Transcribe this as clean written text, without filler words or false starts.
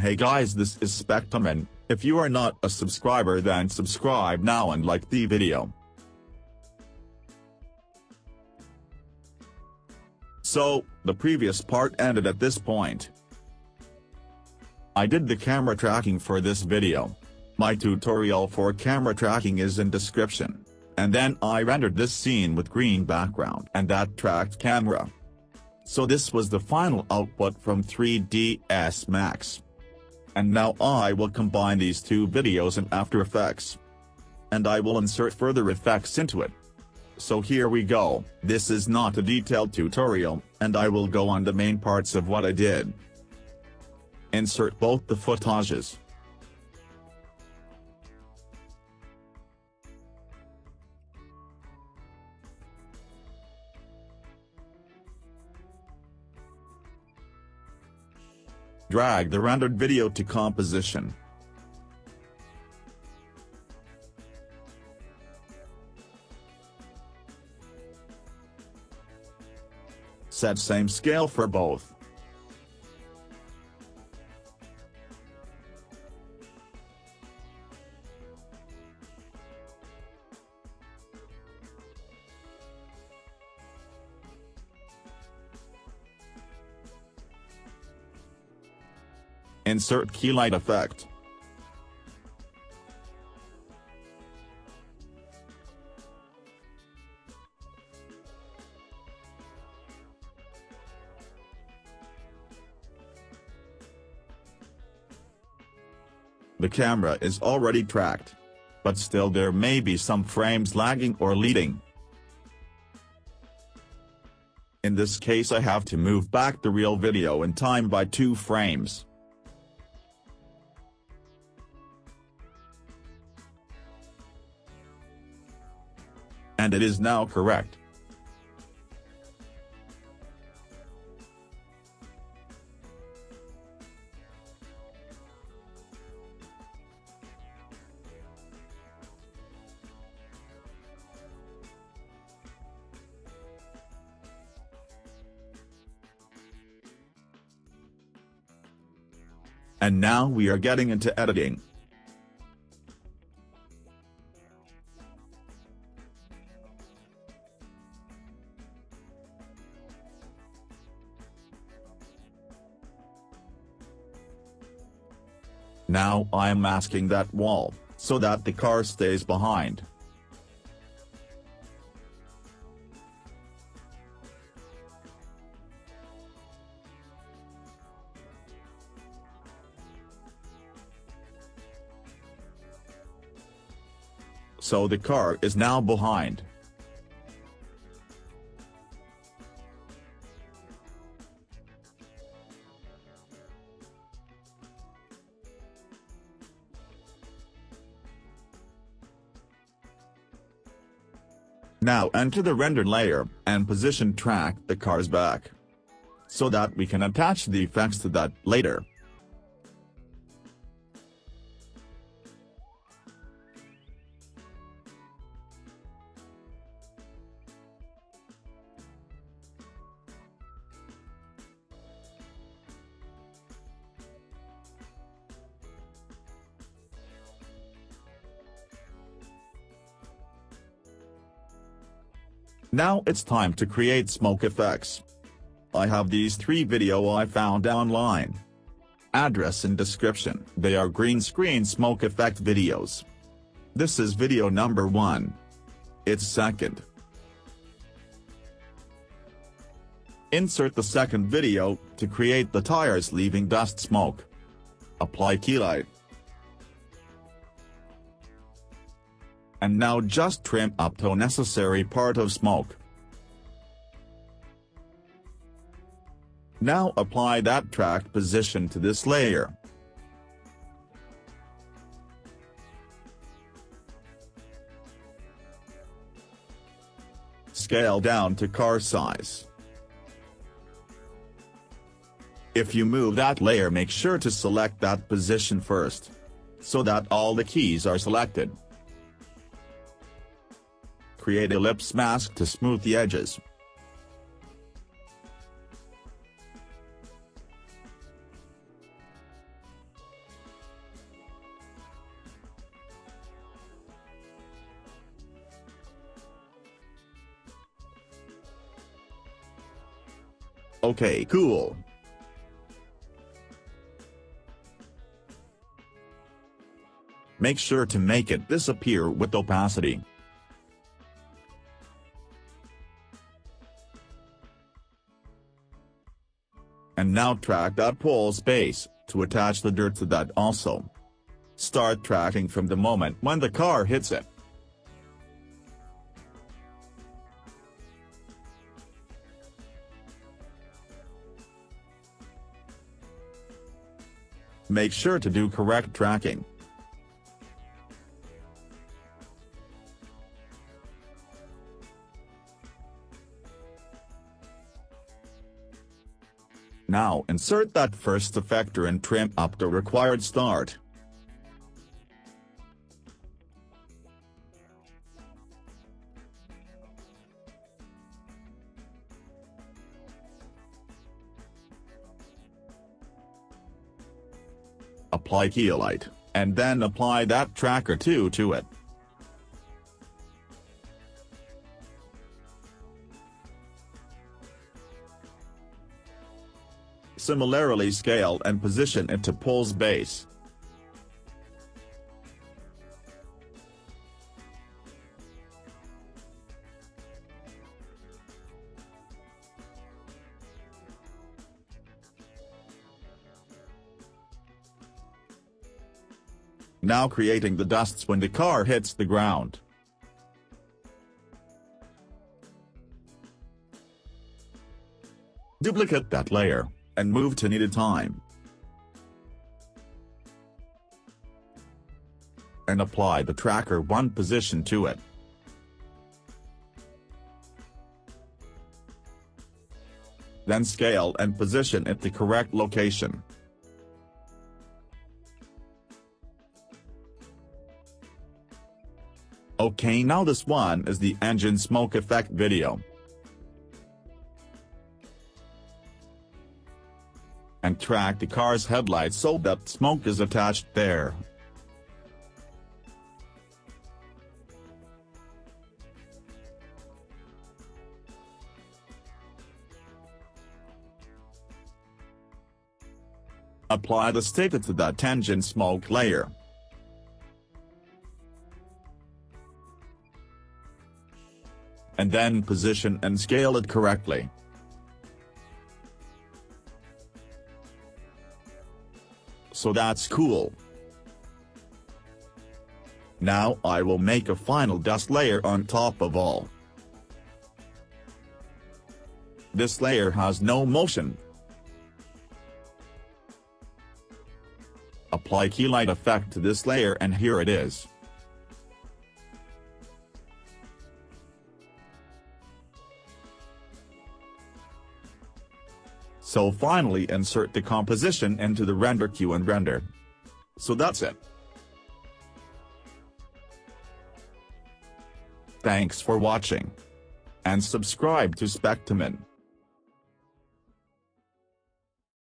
Hey guys, this is Spectamin. If you are not a subscriber, then subscribe now and like the video. So, the previous part ended at this point. I did the camera tracking for this video. My tutorial for camera tracking is in description. And then I rendered this scene with green background and that tracked camera. So this was the final output from 3ds Max. And now I will combine these two videos in After Effects. And I will insert further effects into it. So here we go. This is not a detailed tutorial, and I will go on the main parts of what I did. Insert both the footages. Drag the rendered video to composition. Set same scale for both. Insert key light effect. The camera is already tracked, but still there may be some frames lagging or leading. In this case I have to move back the real video in time by 2 frames. And it is now correct. And now we are getting into editing. Now I am masking that wall, so that the car stays behind. So the car is now behind. Now enter the render layer, and position track the car's back. So that we can attach the effects to that later. Now it's time to create smoke effects. I have these 3 videos I found online. Address in description. They are green screen smoke effect videos. This is video number 1. It's second. Insert the second video to create the tires leaving dust smoke. Apply key light. And now just trim up to necessary part of smoke. Now apply that tracked position to this layer. Scale down to car size. If you move that layer, make sure to select that position first, so that all the keys are selected. Create ellipse mask to smooth the edges. Okay, cool. Make sure to make it disappear with opacity. And now track that pole space, to attach the dirt to that also. Start tracking from the moment when the car hits it. Make sure to do correct tracking. Now insert that first effector and trim up the required start. Apply keolite, and then apply that tracker 2 to it. Similarly scale and position it to pole's base. Now creating the dusts when the car hits the ground. Duplicate that layer, and move to needed time. And apply the tracker 1 position to it. Then scale and position it to correct location. Okay, now this one is the engine smoke effect video. And track the car's headlights so that smoke is attached there. Apply the sticker to that engine smoke layer. And then position and scale it correctly. So that's cool. Now I will make a final dust layer on top of all. This layer has no motion. Apply keylite effect to this layer and here it is. So finally insert the composition into the render queue and render. So that's it. Thanks for watching. And subscribe to Spectamin.